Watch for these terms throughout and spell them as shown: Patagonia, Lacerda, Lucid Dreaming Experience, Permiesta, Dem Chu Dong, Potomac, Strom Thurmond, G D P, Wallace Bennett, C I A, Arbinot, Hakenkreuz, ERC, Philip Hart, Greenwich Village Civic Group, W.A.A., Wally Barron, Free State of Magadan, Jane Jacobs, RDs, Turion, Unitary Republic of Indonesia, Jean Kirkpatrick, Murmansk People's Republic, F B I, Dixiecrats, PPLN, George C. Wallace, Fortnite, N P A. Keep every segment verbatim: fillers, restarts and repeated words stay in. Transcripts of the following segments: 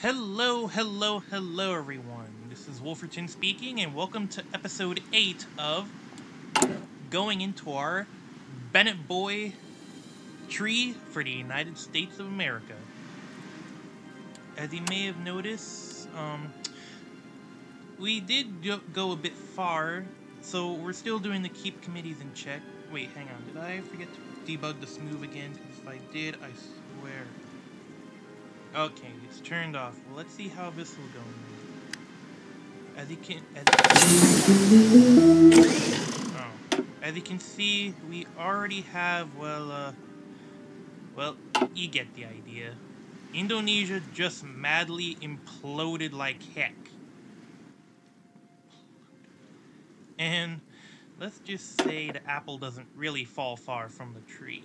Hello, hello, hello everyone. This is Wolferton speaking, and welcome to episode eight of Going into our Bennett Boy Tree for the United States of America. As you may have noticed, um, we did go, go a bit far, so we're still doing the keep committees in check. Wait, hang on, did I forget to debug this move again? If I did, I swear. Okay, it's turned off. Well, let's see how this will go now. As you can, as, oh, as you can see, we already have, well, uh, well, you get the idea. Indonesia just madly imploded like heck. And let's just say the apple doesn't really fall far from the tree.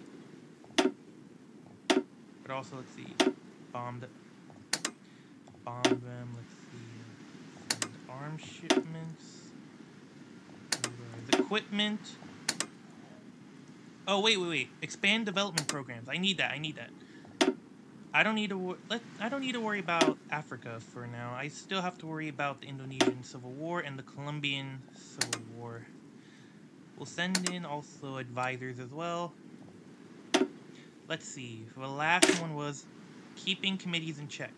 But also, let's see. Bombed, bombed them. Let's see, arm shipments, the equipment. Oh wait, wait, wait! Expand development programs. I need that. I need that. I don't need to. Let I don't need to worry about Africa for now. I still have to worry about the Indonesian Civil War and the Colombian Civil War. We'll send in also advisors as well. Let's see. The last one was keeping committees in check.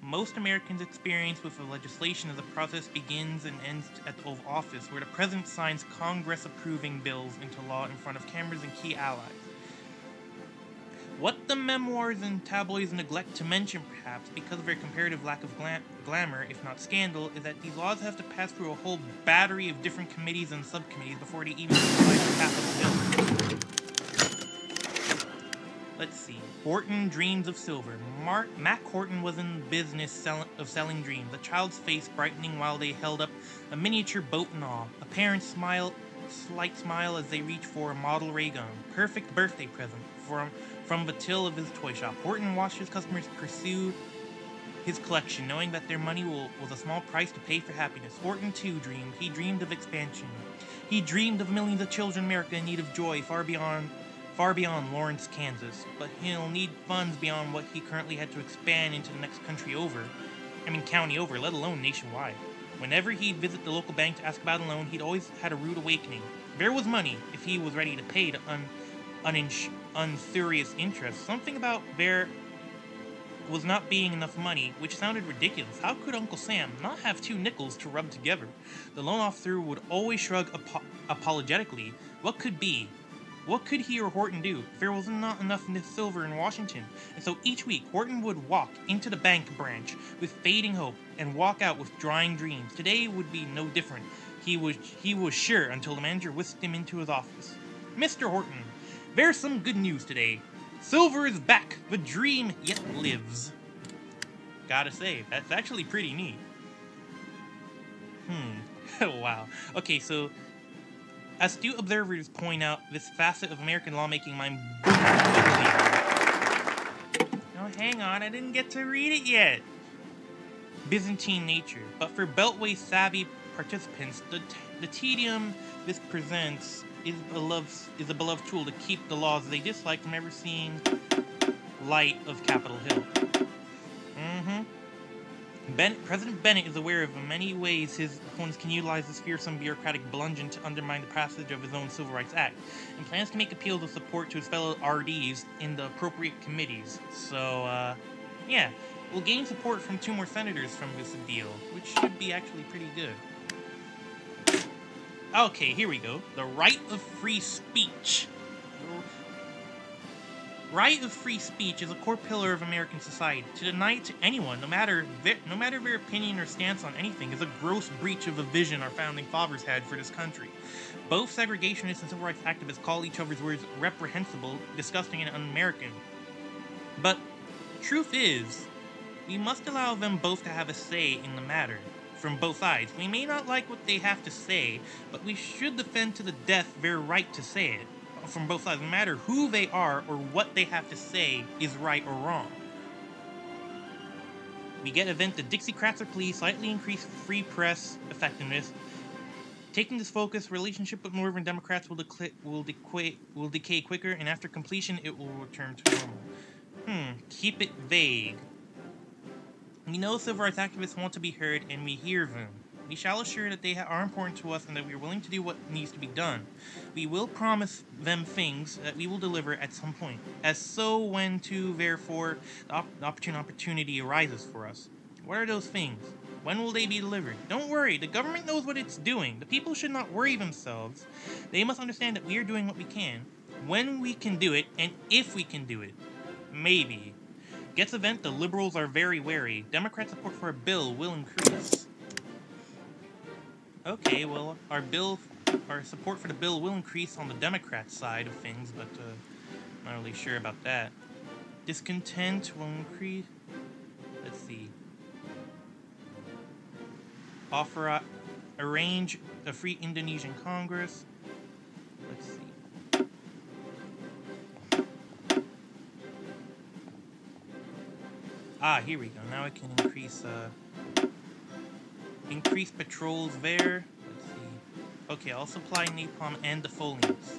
Most Americans' experience with the legislation as the process begins and ends at the Oval Office, where the President signs Congress approving bills into law in front of cameras and key allies. What the memoirs and tabloids neglect to mention, perhaps, because of their comparative lack of glam glamour, if not scandal, is that these laws have to pass through a whole battery of different committees and subcommittees before they even decide to pass a bill. Let's see. Horton dreams of silver. Mark, Mac Horton was in the business sell, of selling dreams. A child's face brightening while they held up a miniature boat in awe. A parent's smile, slight smile as they reached for a model ray gun. Perfect birthday present from from the till of his toy shop. Horton watched his customers pursue his collection, knowing that their money will, was a small price to pay for happiness. Horton too dreamed. He dreamed of expansion. He dreamed of millions of children in America in need of joy far beyond. Far beyond Lawrence, Kansas, but he'll need funds beyond what he currently had to expand into the next country over, I mean county over, let alone nationwide. Whenever he'd visit the local bank to ask about a loan, he'd always had a rude awakening. There was money, if he was ready to pay the un, un, unserious interest. Something about there was not being enough money, which sounded ridiculous. How could Uncle Sam not have two nickels to rub together? The loan officer would always shrug ap apologetically. What could be? What could he or Horton do? There was not enough silver in Washington, and so each week Horton would walk into the bank branch with fading hope and walk out with drying dreams. Today would be no different. He was he was sure until the manager whisked him into his office. Mister Horton, there's some good news today. Silver is back. The dream yet lives. Gotta say, that's actually pretty neat. Hmm. Wow. Okay, so astute observers point out this facet of American lawmaking mind. Now hang on, I didn't get to read it yet. Byzantine nature, but for Beltway savvy participants, the, t the tedium this presents is a, beloved, is a beloved tool to keep the laws they dislike from ever seeing light of Capitol Hill. Mm-hmm. Bennett, President Bennett is aware of in many ways his opponents can utilize this fearsome bureaucratic bludgeon to undermine the passage of his own Civil Rights Act, and plans to make appeals of support to his fellow R Ds in the appropriate committees. So, uh, yeah, we'll gain support from two more senators from this deal, which should be actually pretty good. Okay, here we go. The right of free speech. Right of free speech is a core pillar of American society. To deny it to anyone, no matter their, no matter their opinion or stance on anything, is a gross breach of a vision our founding fathers had for this country. Both segregationists and civil rights activists call each other's words reprehensible, disgusting, and un-American. But truth is, we must allow them both to have a say in the matter. From both sides, we may not like what they have to say, but we should defend to the death their right to say it. From both sides, no matter who they are or what they have to say is right or wrong. We get event the Dixiecrats are pleased, slightly increased free press effectiveness. Taking this focus, relationship with Northern Democrats will, will, de will decay quicker, and after completion, it will return to normal. Hmm, keep it vague. We know civil rights activists want to be heard, and we hear them. We shall assure that they are important to us and that we are willing to do what needs to be done. We will promise them things that we will deliver at some point. As so, when, to, therefore, the op- opportune opportunity arises for us. What are those things? When will they be delivered? Don't worry, the government knows what it's doing. The people should not worry themselves. They must understand that we are doing what we can, when we can do it, and if we can do it. Maybe. Gets event, the liberals are very wary. Democrat support for a bill will increase. Okay, well, our bill, our support for the bill will increase on the Democrat side of things, but uh, I'm not really sure about that. Discontent will increase. Let's see. Offer, uh, arrange a free Indonesian Congress. Let's see. Ah, here we go. Now I can increase. Uh, Increase patrols there. Let's see. Okay, I'll supply napalm and the defoliants.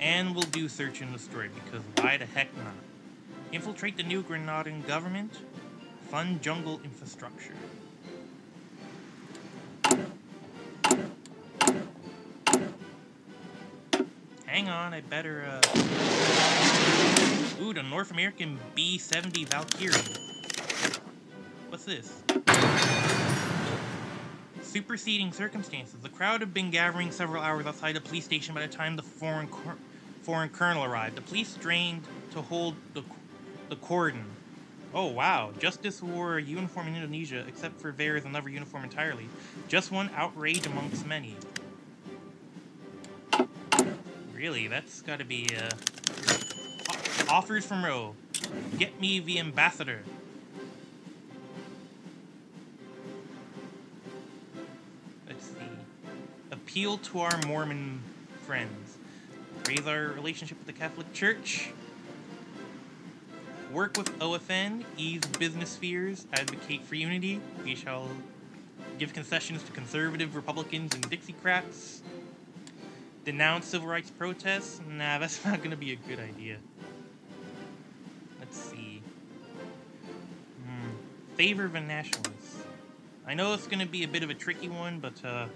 And we'll do search and destroy, because why the heck not? Infiltrate the new Grenadan government. Fund jungle infrastructure. Hang on, I better, uh... ooh, the North American B seventy Valkyrie. What's this? Superseding circumstances. The crowd had been gathering several hours outside the police station by the time the foreign foreign colonel arrived. The police strained to hold the, the cordon. Oh, wow. Justice wore a uniform in Indonesia, except for there is another uniform entirely. Just one outrage amongst many. Really, that's gotta be, uh... offers from Roe. Get me the ambassador. Appeal to our Mormon friends. Raise our relationship with the Catholic Church. Work with O F N. Ease business fears. Advocate for unity. We shall give concessions to conservative Republicans and Dixiecrats. Denounce civil rights protests. Nah, that's not going to be a good idea. Let's see. Hmm. Favor the nationalists. I know it's going to be a bit of a tricky one, but, uh...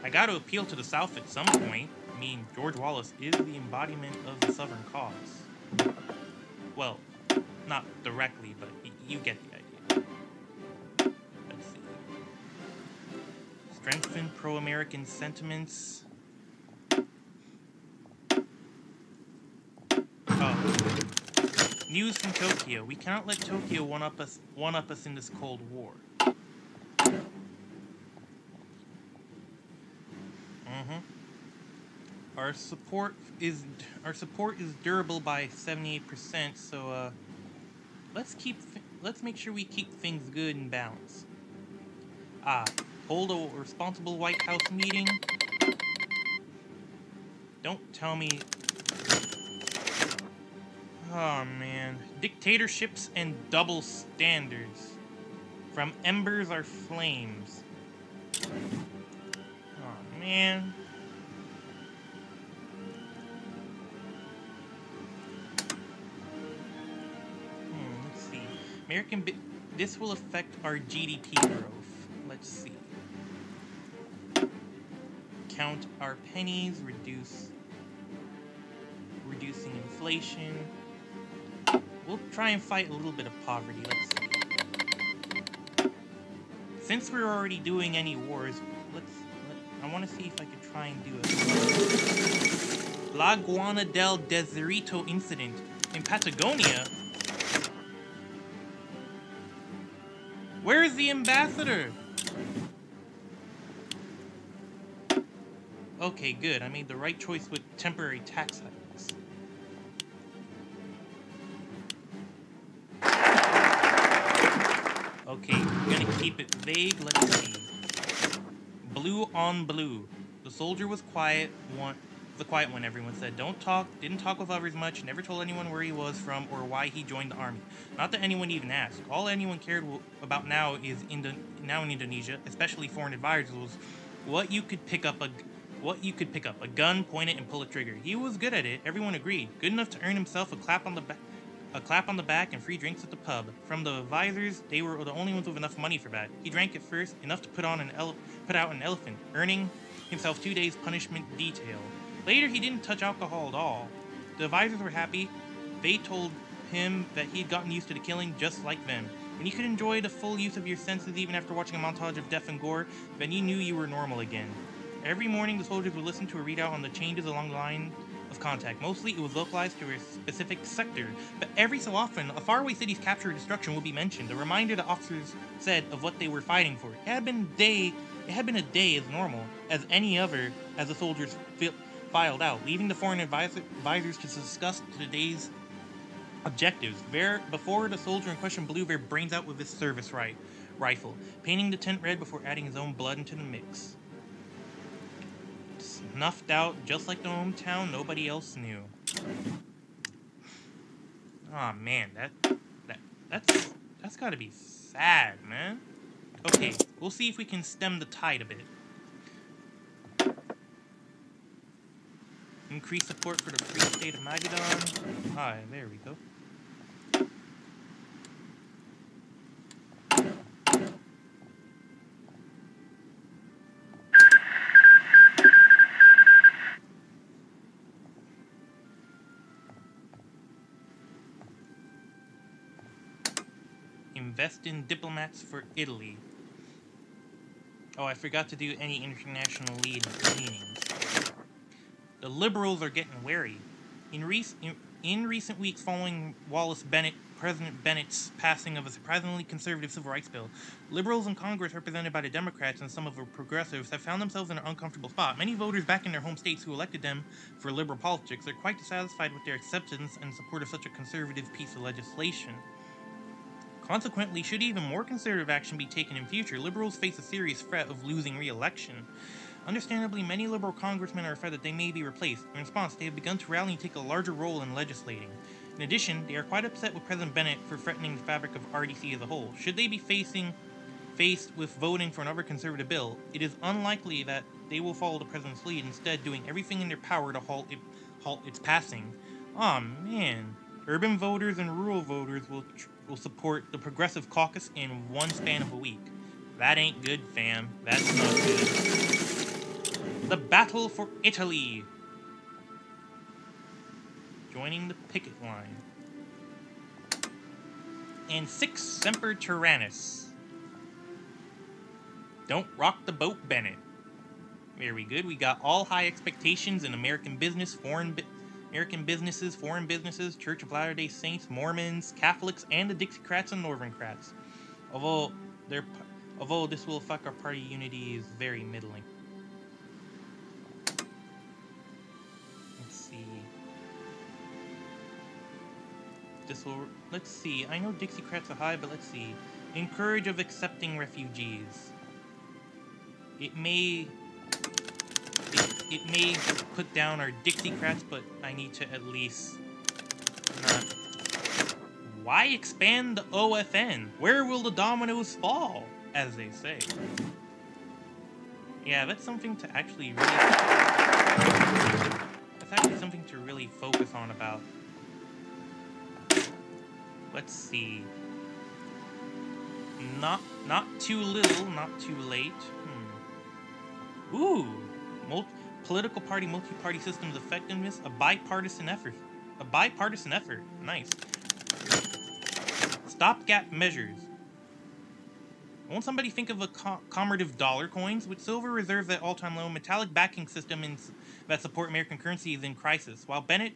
I gotta appeal to the South at some point. I mean, George Wallace is the embodiment of the Southern cause. Well, not directly, but y you get the idea. Let's see. Strengthen pro-American sentiments. Oh. News from Tokyo. We cannot let Tokyo one-up us, one-up us in this Cold War. Our support is our support is durable by seventy-eight percent, so uh, let's keep let's make sure we keep things good and balanced. Ah, hold a responsible White House meeting. Don't tell me. Oh man, dictatorships and double standards. From embers are flames. Oh man. American bi- this will affect our G D P growth. Let's see. Count our pennies, reduce reducing inflation. We'll try and fight a little bit of poverty, let's see. Since we're already doing any wars, let's let, I wanna see if I could try and do it. Laguna del Desierto incident in Patagonia. Where's the ambassador? Okay, good. I made the right choice with temporary tax hikes. Okay, I'm gonna keep it vague. Let's see. Blue on blue. The soldier was quiet. One, the quiet one. Everyone said, "Don't talk." Didn't talk with others much. Never told anyone where he was from or why he joined the army. Not that anyone even asked. All anyone cared about now is Indo now in Indonesia, especially foreign advisors, was what you could pick up a what you could pick up a gun, point it, and pull a trigger. He was good at it. Everyone agreed. Good enough to earn himself a clap on the back a clap on the back and free drinks at the pub. From the advisors, they were the only ones with enough money for that. He drank at first, enough to put on an ele- put out an elephant, earning himself two days' punishment detail. Later, he didn't touch alcohol at all. The advisors were happy. They told him that he'd gotten used to the killing just like them. When you could enjoy the full use of your senses even after watching a montage of death and gore, then you knew you were normal again. Every morning, the soldiers would listen to a readout on the changes along the line of contact. Mostly, it was localized to a specific sector, but every so often, a faraway city's capture or destruction would be mentioned, a reminder that officers said of what they were fighting for. It had been day, it had been a day as normal as any other as the soldiers fi- filed out, leaving the foreign advisor- advisors to discuss today's objectives. There, before the soldier in question blew their brains out with his service right, rifle, painting the tent red before adding his own blood into the mix. Snuffed out just like the hometown nobody else knew. Aw, oh, man, that, that, that's, that's gotta be sad, man. Okay, we'll see if we can stem the tide a bit. Increase support for the Free State of Magadan. Ah, there we go. Invest in diplomats for Italy. Oh, I forgot to do any international lead meetings. The liberals are getting wary. In, rec in, in recent weeks following Wallace Bennett, President Bennett's passing of a surprisingly conservative civil rights bill, liberals in Congress represented by the Democrats and some of the progressives have found themselves in an uncomfortable spot. Many voters back in their home states who elected them for liberal politics are quite dissatisfied with their acceptance and support of such a conservative piece of legislation. Consequently, should even more conservative action be taken in future, liberals face a serious threat of losing re-election. Understandably, many liberal congressmen are afraid that they may be replaced. In response, they have begun to rally and take a larger role in legislating. In addition, they are quite upset with President Bennett for threatening the fabric of R D C as a whole. Should they be facing, faced with voting for another conservative bill, it is unlikely that they will follow the president's lead, instead doing everything in their power to halt, it, halt its passing. Aw, man. Urban voters and rural voters will tr will support the Progressive Caucus in one span of a week. That ain't good, fam. That's not good. The Battle for Italy. Joining the picket line. And six Semper Tyrannis. Don't rock the boat, Bennett. Very good. We got all high expectations in American business, foreign business. American businesses, foreign businesses, Church of Latter-day Saints, Mormons, Catholics, and the Dixiecrats and Northerncrats. Although, they're, although this will affect our party unity is very middling. Let's see. This will, let's see, I know Dixiecrats are high, but let's see. Encourage of accepting refugees. It may... It may put down our Dixiecrats, but I need to at least not. Why expand the O F N? Where will the dominoes fall, as they say? Yeah, that's something to actually really... That's actually something to really focus on about. Let's see. Not, not too little, not too late. Hmm. Ooh! Multi political party, multi-party systems effectiveness, a bipartisan effort. A bipartisan effort. Nice. Stopgap measures. Won't somebody think of a co commemorative dollar coins? With silver reserves at all-time low, metallic backing system in, that support American currency is in crisis. While Bennett,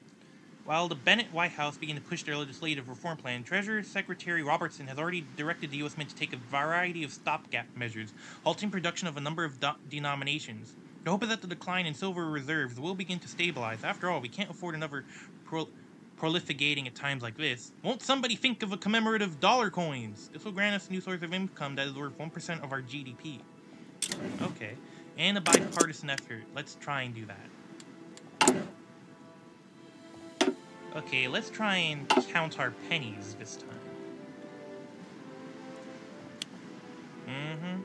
while the Bennett White House began to push their legislative reform plan, Treasury Secretary Robertson has already directed the U S Mint to take a variety of stopgap measures, halting production of a number of denominations. The hope is that the decline in silver reserves will begin to stabilize. After all, we can't afford another pro proliferating at times like this. Won't somebody think of a commemorative dollar coins? This will grant us a new source of income that is worth one percent of our G D P. Okay. And a bipartisan effort. Let's try and do that. Okay, let's try and count our pennies this time. Mm-hmm.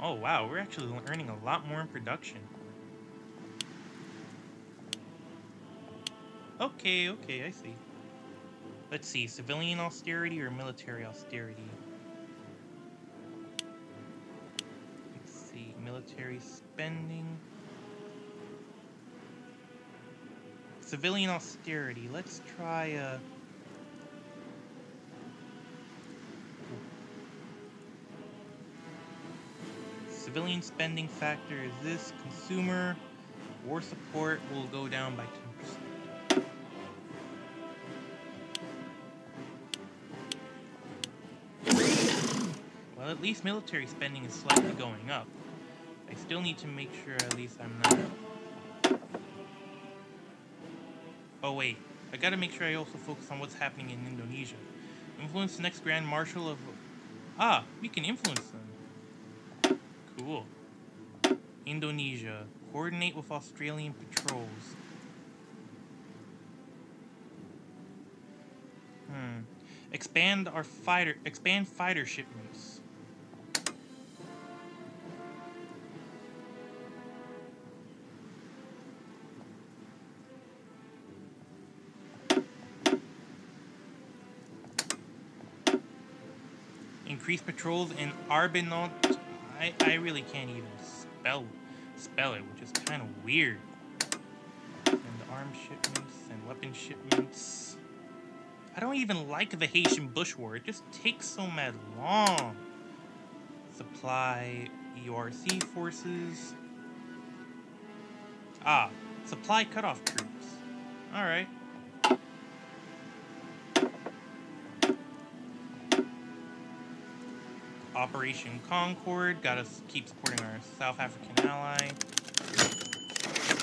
Oh, wow, we're actually earning a lot more in production. Okay, okay, I see. Let's see, civilian austerity or military austerity? Let's see, military spending. Civilian austerity. Let's try a... Uh... Civilian spending factor is this. Consumer war support will go down by ten percent. Well, at least military spending is slightly going up. I still need to make sure at least I'm not... Oh wait, I gotta make sure I also focus on what's happening in Indonesia. Influence the next Grand Marshal of... Ah, we can influence them. Cool. Indonesia. Coordinate with Australian patrols. Hmm. Expand our fighter... Expand fighter shipments. Increase patrols in Arbinot. I, I really can't even spell spell it, which is kind of weird. And the arms shipments and weapon shipments. I don't even like the Haitian Bush War. It just takes so mad long. Supply E R C forces. Ah, supply cutoff troops. All right. Operation Concord, gotta keep supporting our South African ally.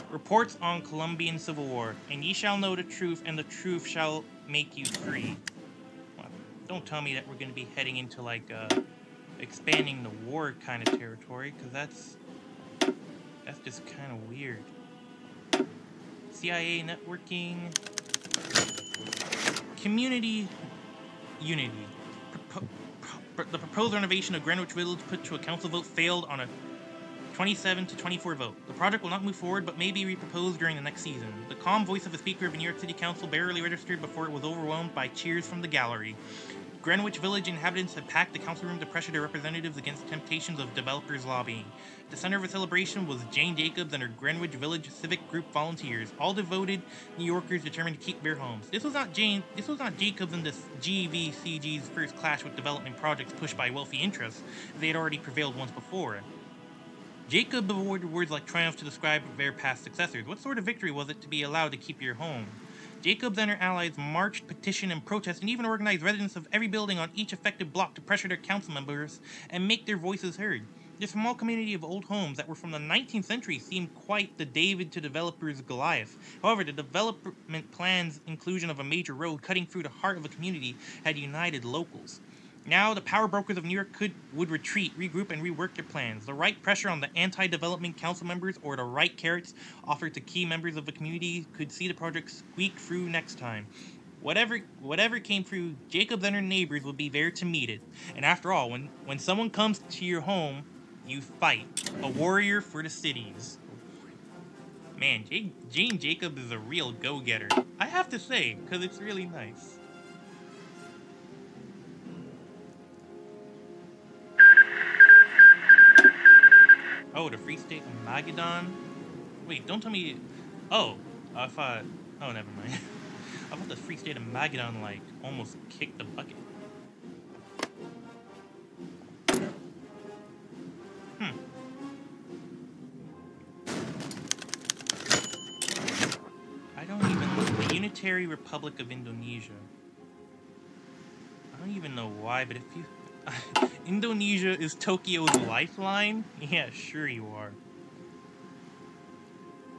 Reports on Colombian Civil War, and ye shall know the truth, and the truth shall make you free. Well, don't tell me that we're gonna be heading into like uh, expanding the war kind of territory, because that's that's just kind of weird. C I A networking, community unity. Propo The proposed renovation of Greenwich Village put to a council vote failed on a twenty-seven to twenty-four vote. The project will not move forward, but may be reproposed during the next season. The calm voice of the speaker of the New York City Council barely registered before it was overwhelmed by cheers from the gallery. Greenwich Village inhabitants had packed the council room to pressure their representatives against temptations of developers lobbying. The center of the celebration was Jane Jacobs and her Greenwich Village Civic Group volunteers, all devoted New Yorkers determined to keep their homes. This was not Jane. This was not Jacobs and the G V C G's first clash with development projects pushed by wealthy interests. They had already prevailed once before. Jacobs awarded words like triumph to describe their past successors. What sort of victory was it to be allowed to keep your home? Jacobs and her allies marched, petitioned, and protested, and even organized residents of every building on each affected block to pressure their council members and make their voices heard. This small community of old homes that were from the nineteenth century seemed quite the David to developers' Goliath. However, the development plan's inclusion of a major road cutting through the heart of a community had united locals. Now, the power brokers of New York could, would retreat, regroup, and rework their plans. The right pressure on the anti-development council members or the right carrots offered to key members of the community could see the project squeak through next time. Whatever whatever came through, Jacobs and her neighbors would be there to meet it. And after all, when, when someone comes to your home, you fight. A warrior for the cities. Man, J- Jane Jacobs is a real go-getter. I have to say, because it's really nice. Oh, the Free State of Magadan. Wait, don't tell me. Oh, I thought. Oh, never mind. I thought the Free State of Magadan like almost kicked the bucket. Hmm. I don't even know the Unitary Republic of Indonesia. I don't even know why, but if you. Indonesia is Tokyo's lifeline? Yeah, sure you are.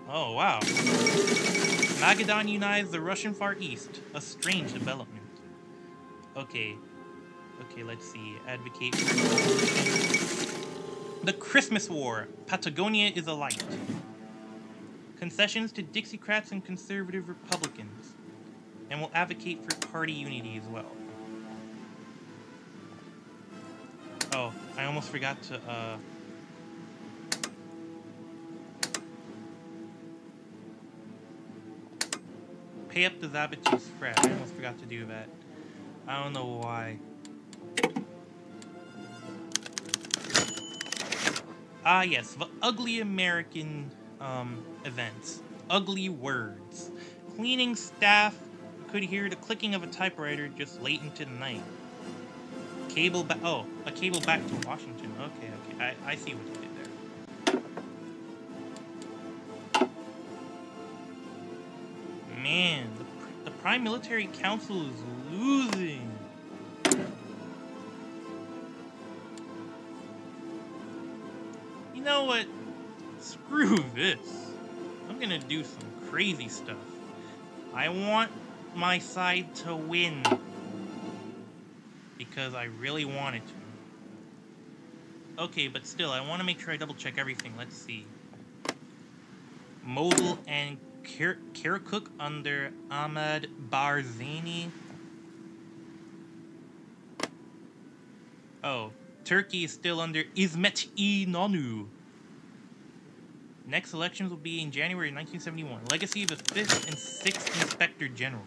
Oh, wow. Magadan unites the Russian Far East. A strange development. Okay. Okay, let's see. Advocate. The Christmas War. Patagonia is alight. Concessions to Dixiecrats and conservative Republicans. And will advocate for party unity as well. Oh, I almost forgot to, uh... Pay up the Zabachu spread. I almost forgot to do that. I don't know why. Ah, yes, the ugly American um, events. Ugly words. Cleaning staff could hear the clicking of a typewriter just late into the night. Cable back. Oh, a cable back to Washington. Okay, okay. I, I see what you did there. Man, the, the Prime Military Council is losing. You know what? Screw this. I'm gonna do some crazy stuff. I want my side to win. Because I really wanted to. Okay, but still, I want to make sure I double check everything. Let's see. Mosul and Kir Kirkuk under Ahmad Barzani. Oh. Turkey is still under İsmet İnönü. Next elections will be in January nineteen seventy-one. Legacy of the fifth and sixth Inspector Generals.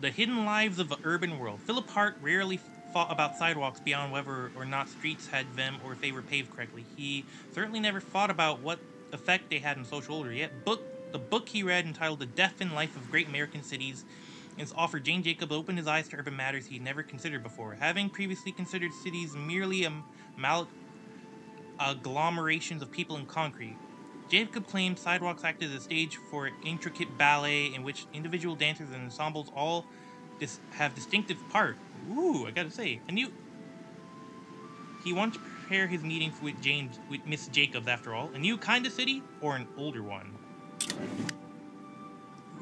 The Hidden Lives of the Urban World. Philip Hart rarely thought about sidewalks beyond whether or not streets had them or if they were paved correctly. He certainly never thought about what effect they had on social order. Yet book, the book he read entitled The Death and Life of Great American Cities is offered Jane Jacobs opened his eyes to urban matters he'd never considered before. Having previously considered cities merely a mal agglomerations of people in concrete, Jacob claimed sidewalks acted as a stage for an intricate ballet in which individual dancers and ensembles all dis have distinctive part. Ooh, I gotta say, I knew... He wanted to prepare his meetings with James, with Miss Jacobs, after all. A new kind of city, or an older one?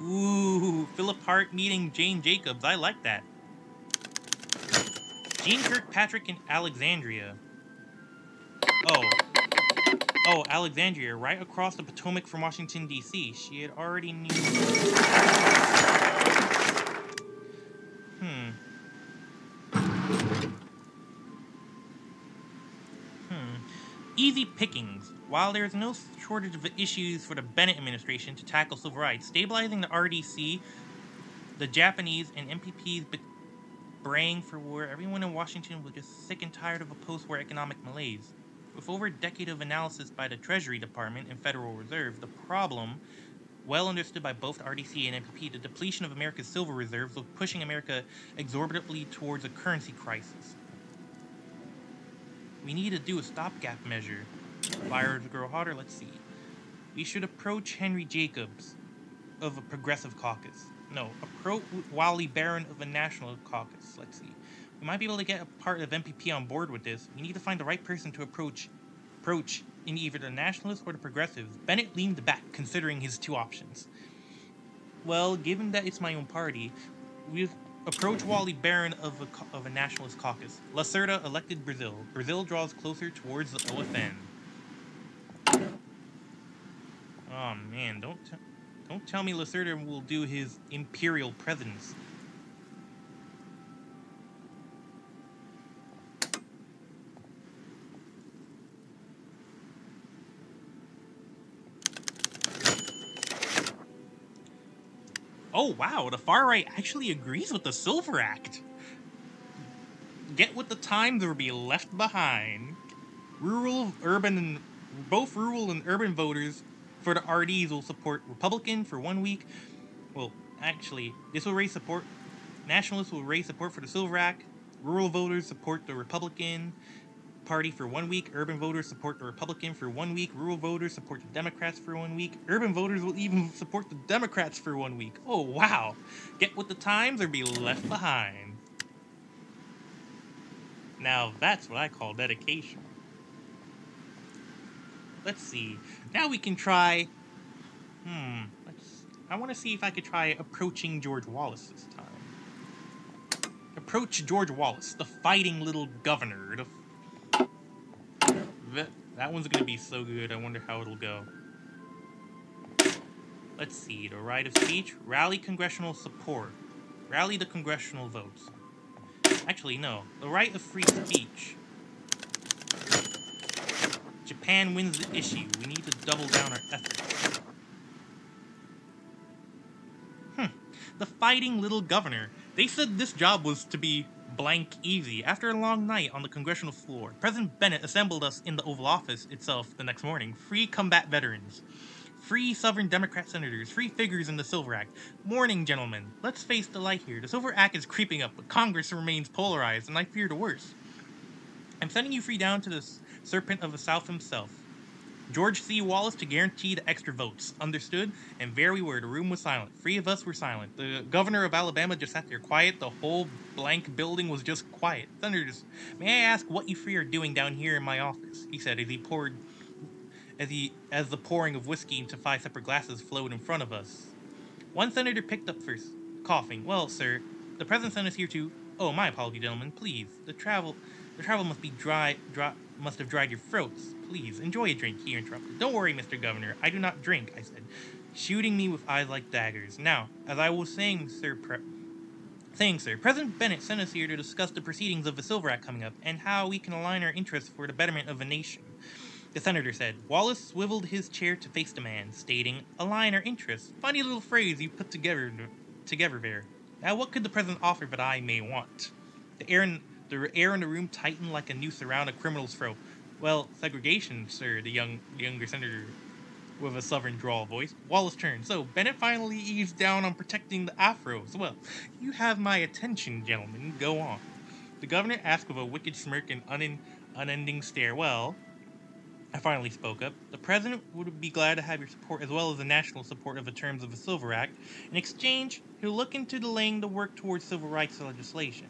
Ooh, Philip Hart meeting Jane Jacobs. I like that. Jean Kirkpatrick in Alexandria. Oh. Oh, Alexandria, right across the Potomac from Washington, D C She had already knew... Hmm. Hmm. Easy pickings. While there is no shortage of issues for the Bennett administration to tackle civil rights, stabilizing the R D C, the Japanese, and M P Ps braying for war, everyone in Washington was just sick and tired of a post-war economic malaise. With over a decade of analysis by the Treasury Department and Federal Reserve, the problem, well understood by both R D C and M P P, the depletion of America's silver reserves was pushing America exorbitantly towards a currency crisis. We need to do a stopgap measure. Fires grow hotter, let's see. We should approach Henry Jacobs of a Progressive Caucus. No, approach Wally Barron of a National Caucus, let's see. We might be able to get a part of M P P on board with this. We need to find the right person to approach approach in either the Nationalists or the Progressives. Bennett leaned back, considering his two options. Well, given that it's my own party, we've approached Wally Barron of a, of a Nationalist caucus. Lacerda elected Brazil. Brazil draws closer towards the O F N. Oh man, don't, t don't tell me Lacerda will do his imperial presidency. Oh, wow, the far right actually agrees with the Silver Act. Get with the times or be left behind. Rural, urban, and both rural and urban voters for the R Ds will support Republican for one week. Well, actually, this will raise support. Nationalists will raise support for the Silver Act. Rural voters support the Republican Party for one week. Urban voters support the Republican for one week. Rural voters support the Democrats for one week. Urban voters will even support the Democrats for one week. Oh, wow. Get with the times or be left behind. Now, that's what I call dedication. Let's see. Now we can try... Hmm. Let's, I want to see if I could try approaching George Wallace this time. Approach George Wallace, the fighting little governor, the That, that one's gonna be so good, I wonder how it'll go. Let's see, the right of speech, rally congressional support. Rally the congressional votes. Actually, no. The right of free speech. Japan wins the issue. We need to double down our efforts. the fighting little governor. They said this job was to be blank easy. After a long night on the congressional floor, President Bennett assembled us in the Oval Office itself the next morning. Free combat veterans, free sovereign Democrat senators, free figures in the Silver Act. Morning, gentlemen. Let's face the light here. The Silver Act is creeping up, but Congress remains polarized, and I fear the worst. I'm sending you free down to the Serpent of the South himself, George C. Wallace, to guarantee the extra votes. Understood? And there we were. The room was silent. Three of us were silent. The governor of Alabama just sat there quiet. The whole blank building was just quiet. Senators, may I ask what you three are doing down here in my office? He said as he poured, as he, as the pouring of whiskey into five separate glasses flowed in front of us. One senator picked up first, coughing. Well, sir, the president sent us here to... Oh, my apology, gentlemen. Please, the travel, the travel must be dry, dry, must have dried your throats. Please, enjoy a drink, he interrupted. Don't worry, Mister Governor, I do not drink, I said, shooting me with eyes like daggers. Now, as I was saying, sir, pre saying, sir, President Bennett sent us here to discuss the proceedings of the Silver Act coming up and how we can align our interests for the betterment of a nation. The senator said. Wallace swiveled his chair to face the man, stating, align our interests. Funny little phrase you put together, together there. Now, what could the president offer but I may want? The air in the, air in the room tightened like a noose around a criminal's throat. Well, segregation, sir, the young, the younger senator with a southern drawl voice. Wallace turned. So, Bennett finally eased down on protecting the afros. Well, you have my attention, gentlemen. Go on. The governor asked with a wicked smirk and un unending stare. Well, I finally spoke up. The president would be glad to have your support as well as the national support of the terms of the Silver Act. In exchange, he'll look into delaying the work towards civil rights legislation.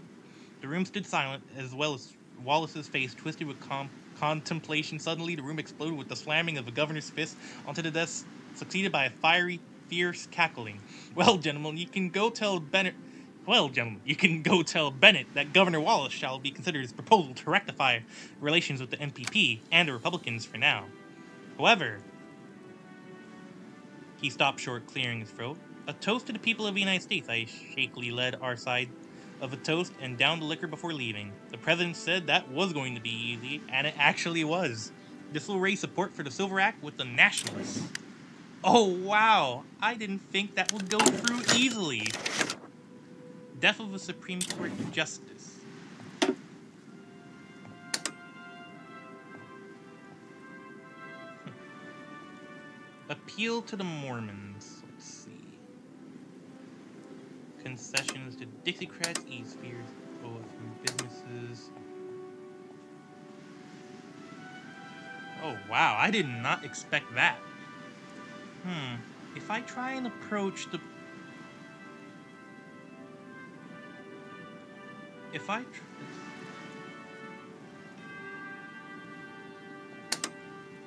The room stood silent, as well as Wallace's face twisted with calm contemplation. Suddenly, the room exploded with the slamming of a governor's fist onto the desk, succeeded by a fiery, fierce cackling. Well, gentlemen, you can go tell Bennett. Well, gentlemen, you can go tell Bennett that Governor Wallace shall be considered his proposal to rectify relations with the M P P and the Republicans for now. However, he stopped short, clearing his throat. A toast to the people of the United States. I shakily led our side of a toast and down the liquor before leaving. The president said that was going to be easy, and it actually was. This will raise support for the Silver Act with the nationalists. Oh, wow. I didn't think that would go through easily. Death of a Supreme Court Justice. Appeal to the Mormons. Let's see. Concessions to Dixiecrats, E-spheres, O F N businesses. Oh, wow. I did not expect that. Hmm. If I try and approach the... If I...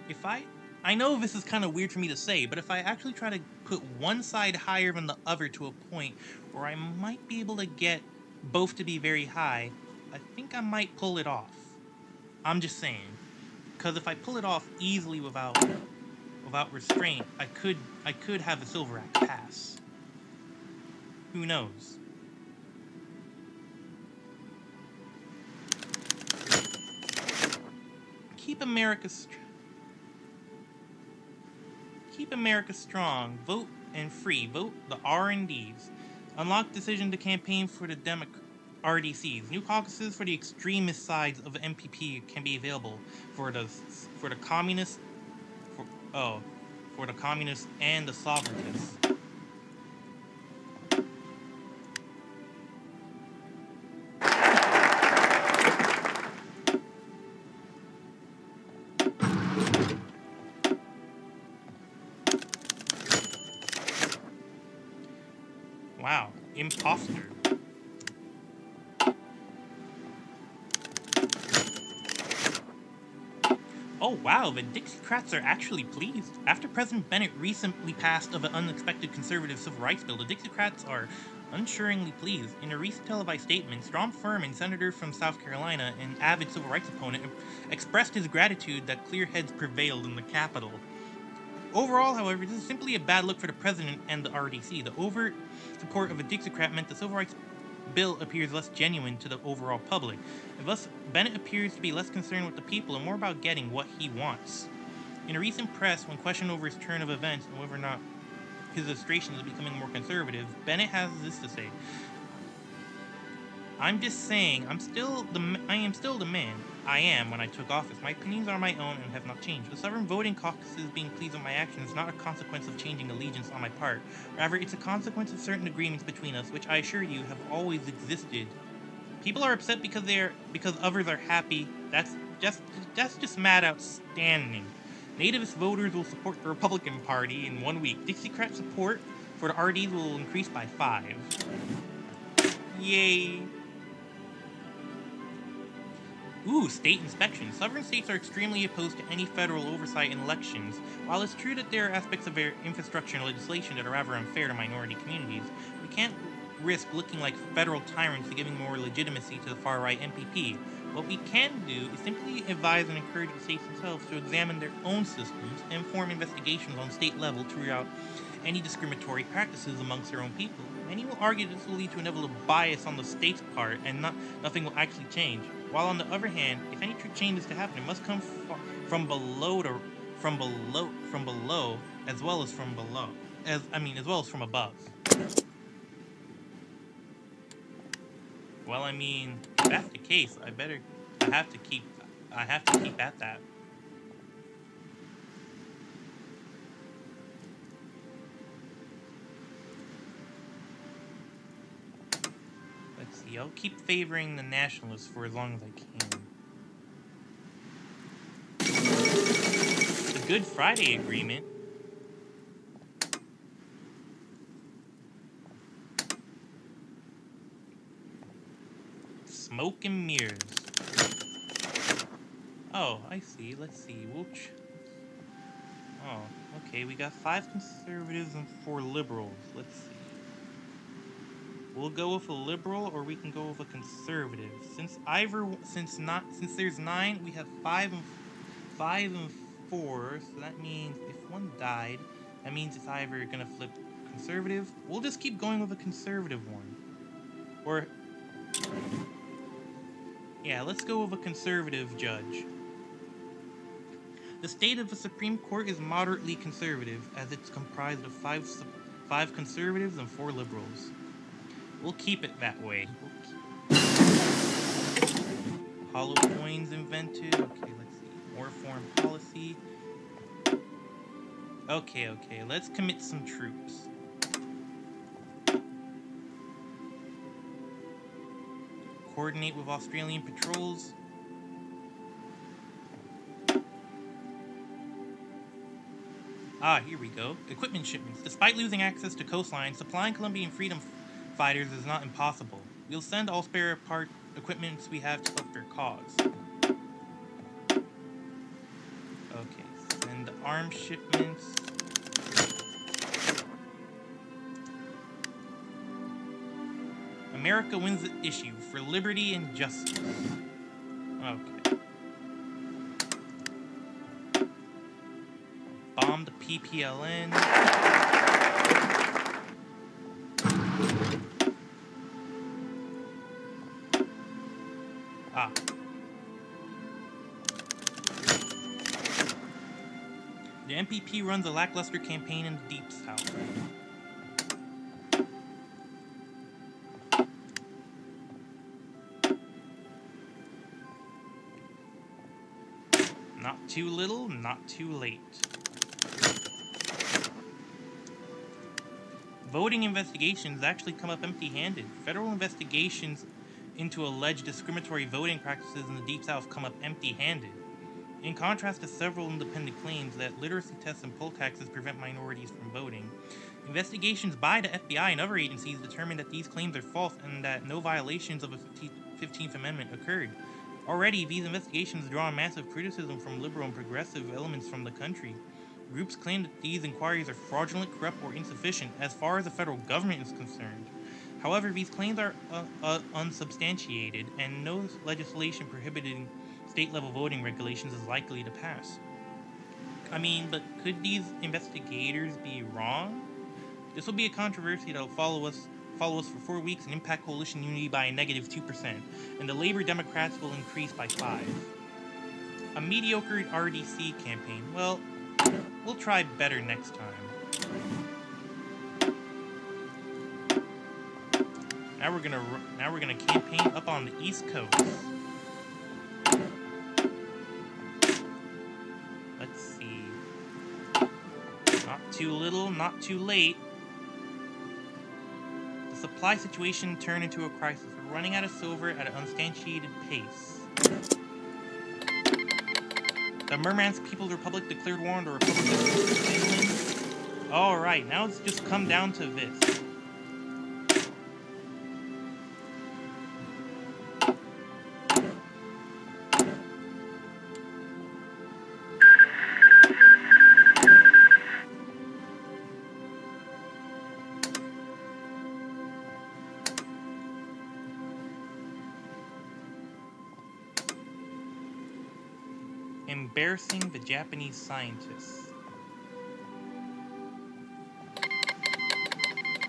If I... I know this is kind of weird for me to say, but if I actually try to put one side higher than the other to a point where I might be able to get both to be very high, I think I might pull it off. I'm just saying. Because if I pull it off easily without without restraint, I could, I could have the Silver Act pass. Who knows? Keep America strong. Keep America strong. Vote and free. Vote the R D S. Unlock decision to campaign for the Demo- R D Cs. New caucuses for the extremist sides of the M P P can be available for the for the communists. For, oh, for the communists and the sovereigntists. Imposter. Oh wow, the Dixiecrats are actually pleased. After President Bennett recently passed of an unexpected conservative civil rights bill, the Dixiecrats are unsuringly pleased. In a recent televised statement, Strom Thurmond, senator from South Carolina, an avid civil rights opponent, expressed his gratitude that clear heads prevailed in the Capitol. Overall, however, this is simply a bad look for the president and the R D C. The overt support of a Dixiecrat meant the Civil Rights Bill appears less genuine to the overall public. And thus, Bennett appears to be less concerned with the people and more about getting what he wants. In a recent press, when questioned over his turn of events and whether or not his illustrations becoming more conservative, Bennett has this to say. I'm just saying, I'm still the, I am still the man I am when I took office. My opinions are my own and have not changed. The sovereign voting caucuses being pleased with my actions is not a consequence of changing allegiance on my part. Rather, it's a consequence of certain agreements between us, which I assure you have always existed. People are upset because they're because others are happy. That's just that's just mad outstanding. Nativist voters will support the Republican Party in one week. Dixiecrat support for the R Ds will increase by five. Yay. Ooh, state inspection. Sovereign states are extremely opposed to any federal oversight in elections. While it's true that there are aspects of their infrastructure and legislation that are rather unfair to minority communities, we can't risk looking like federal tyrants to giving more legitimacy to the far-right M P P. What we can do is simply advise and encourage the states themselves to examine their own systems and form investigations on state level to root out any discriminatory practices amongst their own people. Many will argue this will lead to an level of bias on the state's part and not, nothing will actually change. While on the other hand, if any true change is to happen, it must come from below to from below from below as well as from below as I mean as well as from above. Well, I mean, if that's the case, I better I have to keep I have to keep at that. I'll keep favoring the nationalists for as long as I can. The Good Friday Agreement? Smoke and mirrors. Oh, I see. Let's see. We'll ch oh, okay. We got five conservatives and four liberals. Let's see. We'll go with a liberal, or we can go with a conservative. Since either, since not, since there's nine, we have five and five and four. So that means if one died, that means it's either gonna flip conservative. We'll just keep going with a conservative one, or yeah, let's go with a conservative judge. The state of the Supreme Court is moderately conservative, as it's comprised of five five conservatives and four liberals. We'll keep it that way. Hollow coins invented. Okay, let's see. More foreign policy. Okay, okay. Let's commit some troops. Coordinate with Australian patrols. Ah, here we go. Equipment shipments. Despite losing access to coastlines, supplying Colombian freedom fighters is not impossible. We'll send all spare part equipments we have to help their cause. Okay, send the arms shipments. America wins the issue for liberty and justice. Okay. Bomb the P P L N. The M P P runs a lackluster campaign in the Deep South. Not too little, not too late. Voting investigations actually come up empty-handed. Federal investigations into alleged discriminatory voting practices in the Deep South come up empty-handed. In contrast to several independent claims that literacy tests and poll taxes prevent minorities from voting, investigations by the F B I and other agencies determined that these claims are false and that no violations of the fifteenth Amendment occurred. Already, these investigations draw on massive criticism from liberal and progressive elements from the country. Groups claim that these inquiries are fraudulent, corrupt, or insufficient as far as the federal government is concerned. However, these claims are uh, uh, unsubstantiated, and no legislation prohibiting state-level voting regulations is likely to pass. I mean, but could these investigators be wrong? This will be a controversy that will follow us follow us for four weeks and impact coalition unity by a negative two percent, and the Labor Democrats will increase by five. A mediocre R D C campaign. Well, we'll try better next time. Now we're gonna now we're gonna campaign up on the East Coast. Let's see. Not too little, not too late. The supply situation turned into a crisis. We're running out of silver at an unsubstantiated pace. The Murmansk People's Republic declared war on the Republic of Finland. All right, now it's just come down to this. Embarrassing the Japanese scientists.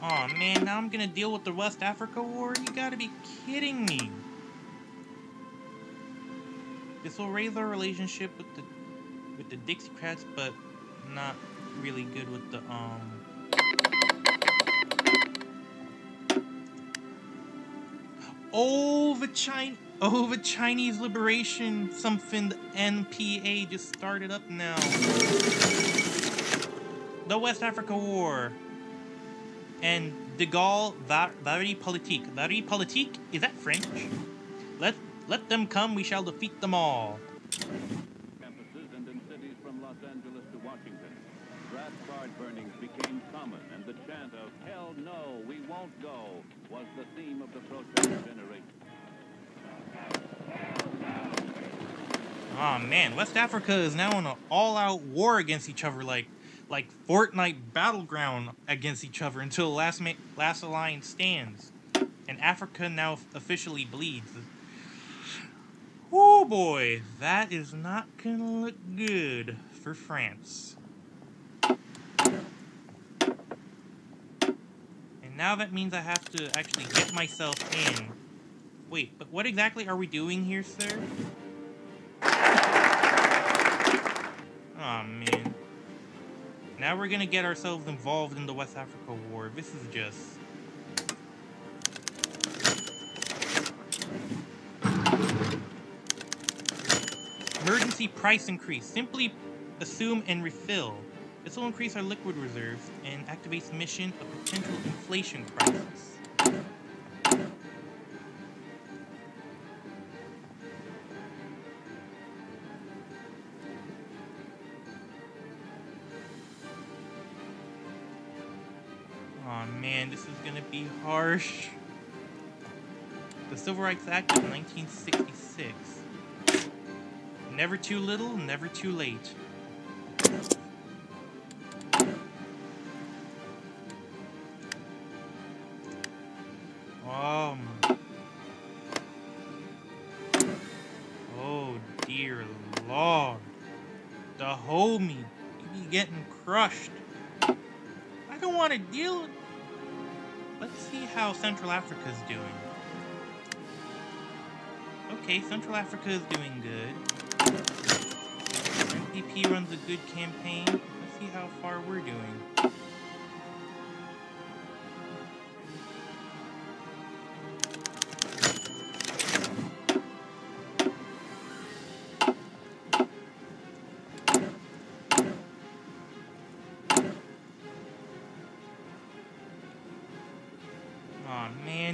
Aw, oh, man, now I'm gonna deal with the West Africa War? You gotta be kidding me. This will raise our relationship with the with the Dixiecrats, but not really good with the um Oh the Chinese Oh, the Chinese Liberation, something the N P A just started up now. The West Africa War. And de Gaulle, va varie politique. Varie politique? Is that French? Let, let them come, we shall defeat them all. Campuses and in cities from Los Angeles to Washington, grass card burnings became common, and the chant of, hell no, we won't go, was the theme of the protest generation. Aw, oh, man, West Africa is now in an all-out war against each other, like like Fortnite Battleground against each other until last ma last alliance stands, and Africa now officially bleeds. Oh boy, that is not gonna look good for France. And now that means I have to actually get myself in. Wait, but what exactly are we doing here, sir? Aw, oh, man. Now we're gonna get ourselves involved in the West Africa War. This is just... Emergency price increase. Simply assume and refill. This will increase our liquid reserves and activates the mission of potential inflation crisis. Man, this is gonna be harsh. The Civil Rights Act of nineteen sixty-six. Never too little, never too late. Oh my. Oh dear Lord. The homie, you be getting crushed. I don't want to deal with. Let's see how Central Africa's doing. Okay, Central Africa is doing good. M P P runs a good campaign. Let's see how far we're doing.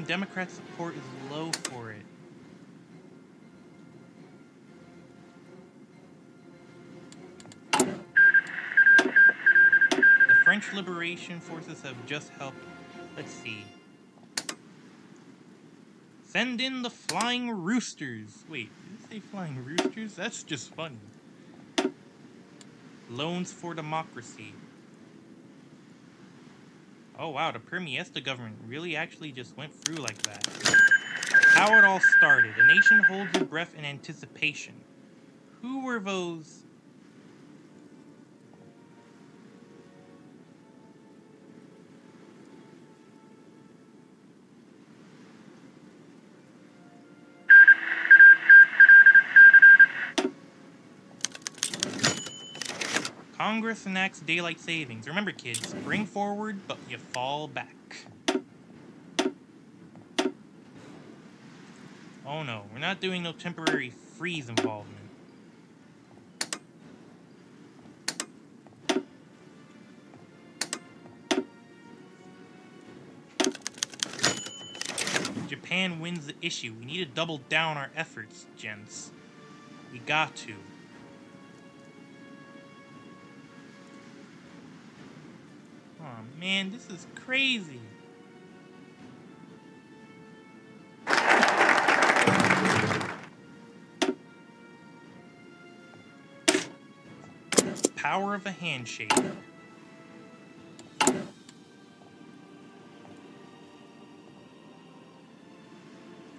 Democrat support is low for it. The French Liberation Forces have just helped. Let's see. Send in the Flying Roosters. Wait, did it say Flying Roosters? That's just funny. Loans for Democracy. Oh wow, the Permiesta government really actually just went through like that. How it all started. The nation holds her breath in anticipation. Who were those? Congress enacts daylight savings. Remember, kids, spring forward, but you fall back. Oh no, we're not doing no temporary freeze involvement. Japan wins the issue. We need to double down our efforts, gents. We got to. Oh man, this is crazy. Power of a handshake.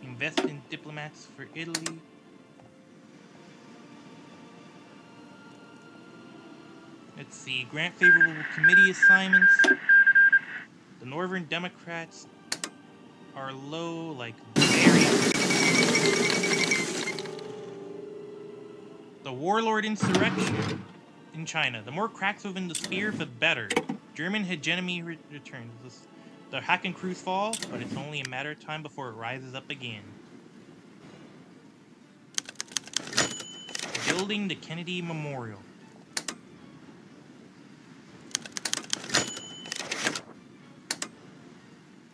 Invest in diplomats for Italy. Let's see, grant favorable committee assignments. The Northern Democrats are low, like very. The warlord insurrection in China. The more cracks within the sphere, the better. German hegemony re returns. This The Hakenkreuz falls, but it's only a matter of time before it rises up again. Building the Kennedy Memorial.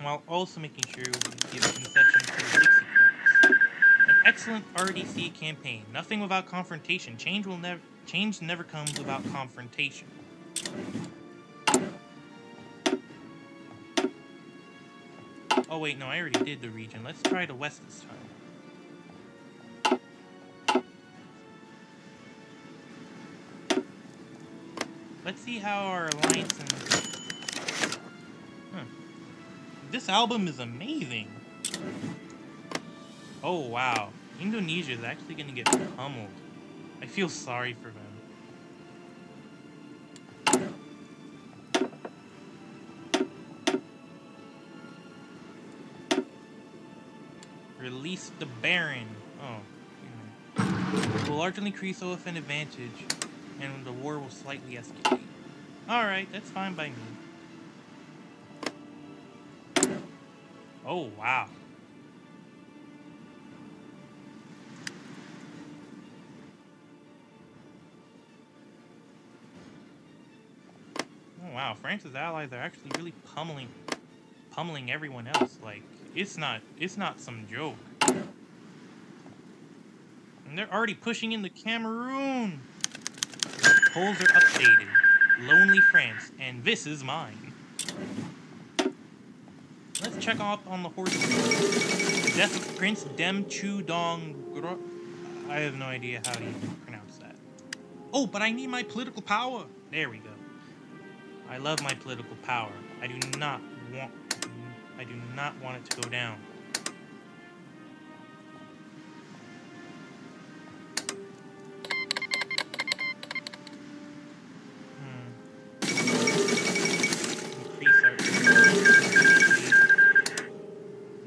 While also making sure we give concessions to the Dixiecrats. An excellent R D C campaign. Nothing without confrontation. Change will never change never comes without confrontation. Oh wait, no, I already did the region. Let's try the west this time. Let's see how our alliance and... Huh. This album is amazing! Oh wow, Indonesia is actually gonna get pummeled. I feel sorry for them. Release the Baron. Oh, yeah. Will largely increase O F N advantage, and the war will slightly escalate. Alright, that's fine by me. Oh, wow. Oh, wow. France's allies are actually really pummeling, pummeling everyone else, like... It's not, it's not some joke. And they're already pushing into Cameroon. Polls are updated. Lonely France, and this is mine. Let's check up on the horse. The death of Prince Dem Chu Dong. I have no idea how to pronounce that. Oh, but I need my political power. There we go. I love my political power. I do not want... I do not want it to go down. Hmm. Increase our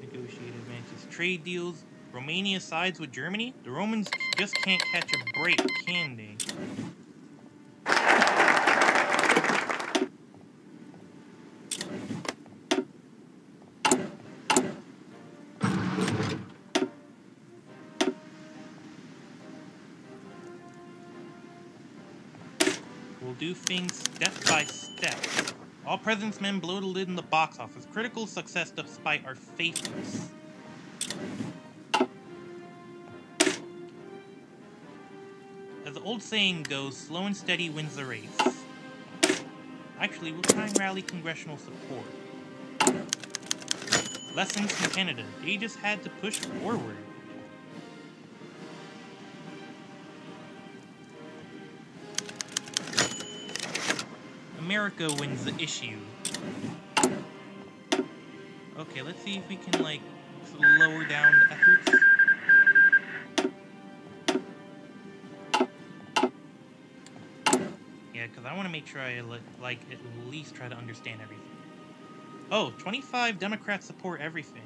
negotiate advantages. Trade deals. Romania sides with Germany? The Romans just can't catch a break, can they? Do things step by step. All President's Men blow the lid in the box office. Critical success despite our faithfulness. As the old saying goes, slow and steady wins the race. Actually, we'll try and rally congressional support. Lessons from Canada. They just had to push forward. America wins the issue. Okay, let's see if we can, like, lower down the efforts. Yeah, because I want to make sure I, like, at least try to understand everything. Oh, twenty-five Democrats support everything.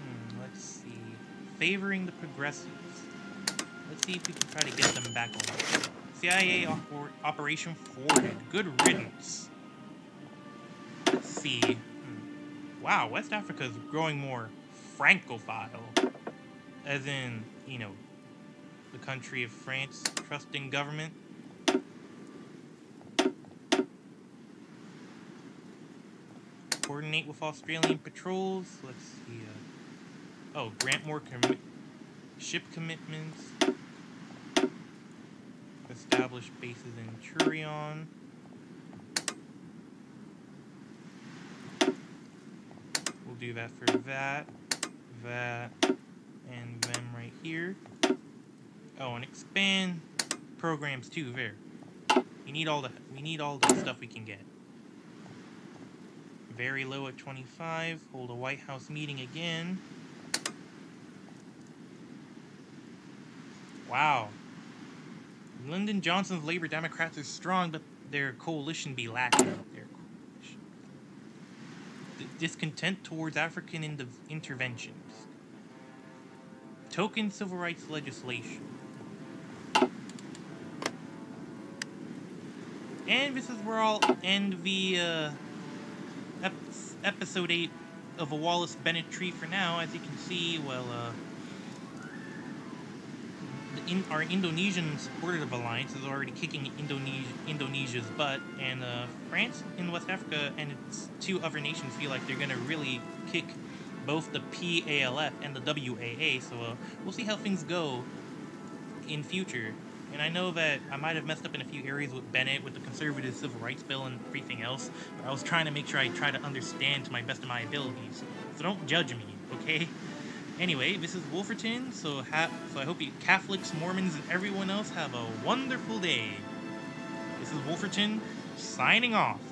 Hmm, let's see. Favoring the progressives. Let's see if we can try to get them back on. C I A op Operation Forwarded. Good riddance. see. Hmm. Wow, West Africa is growing more Francophile. As in, you know, the country of France trusting government. Coordinate with Australian patrols. Let's see. Uh, oh, grant more commi ship commitments. Establish bases in Turion. We'll do that for that, that, and them right here. Oh, and expand programs too. There. We need all the we need all the stuff we can get. Very low at twenty-five, hold a White House meeting again. Wow. Lyndon Johnson's Labor Democrats are strong, but their coalition be lacking. Their coalition. The discontent towards African in interventions. Token civil rights legislation. And this is where I'll end the, uh, episode eight of a Wallace Bennett tree for now. As you can see, well, uh, the in, our Indonesian supportive alliance is already kicking Indonesia, Indonesia's butt, and uh, France in West Africa and its two other nations feel like they're going to really kick both the P A L F and the W A A, so uh, we'll see how things go in future. And I know that I might have messed up in a few areas with Bennett, with the conservative civil rights bill and everything else, but I was trying to make sure I try to understand to my best of my abilities. So don't judge me, okay? Anyway, this is Wolferton, so, ha so I hope you Catholics, Mormons, and everyone else have a wonderful day. This is Wolferton, signing off.